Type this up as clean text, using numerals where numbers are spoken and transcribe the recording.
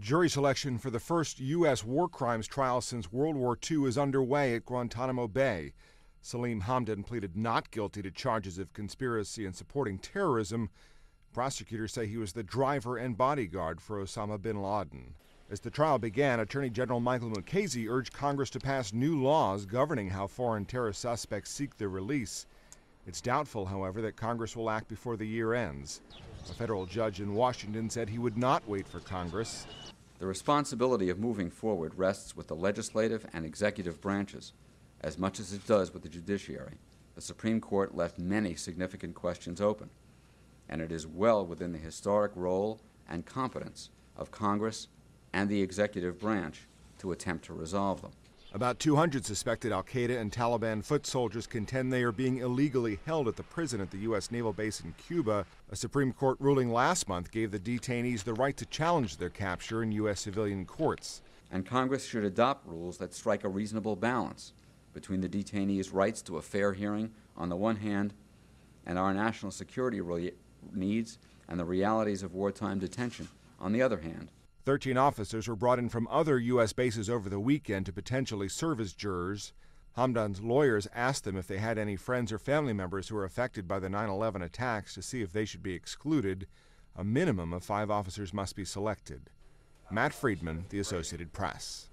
Jury selection for the first U.S. war crimes trial since World War II is underway at Guantanamo Bay. Salim Hamdan pleaded not guilty to charges of conspiracy and supporting terrorism. Prosecutors say he was the driver and bodyguard for Osama bin Laden. As the trial began, Attorney General Michael Mukasey urged Congress to pass new laws governing how foreign terror suspects seek their release. It's doubtful, however, that Congress will act before the year ends. A federal judge in Washington said he would not wait for Congress. The responsibility of moving forward rests with the legislative and executive branches, as much as it does with the judiciary. The Supreme Court left many significant questions open, and it is well within the historic role and competence of Congress and the executive branch to attempt to resolve them. About 200 suspected al-Qaida and Taliban foot soldiers contend they are being illegally held at the prison at the U.S. naval base in Cuba. A Supreme Court ruling last month gave the detainees the right to challenge their capture in U.S. civilian courts. And Congress should adopt rules that strike a reasonable balance between the detainees' rights to a fair hearing on the one hand and our national security needs and the realities of wartime detention on the other hand. 13 officers were brought in from other U.S. bases over the weekend to potentially serve as jurors. Hamdan's lawyers asked them if they had any friends or family members who were affected by the 9/11 attacks to see if they should be excluded. A minimum of 5 officers must be selected. Matt Friedman, The Associated Press.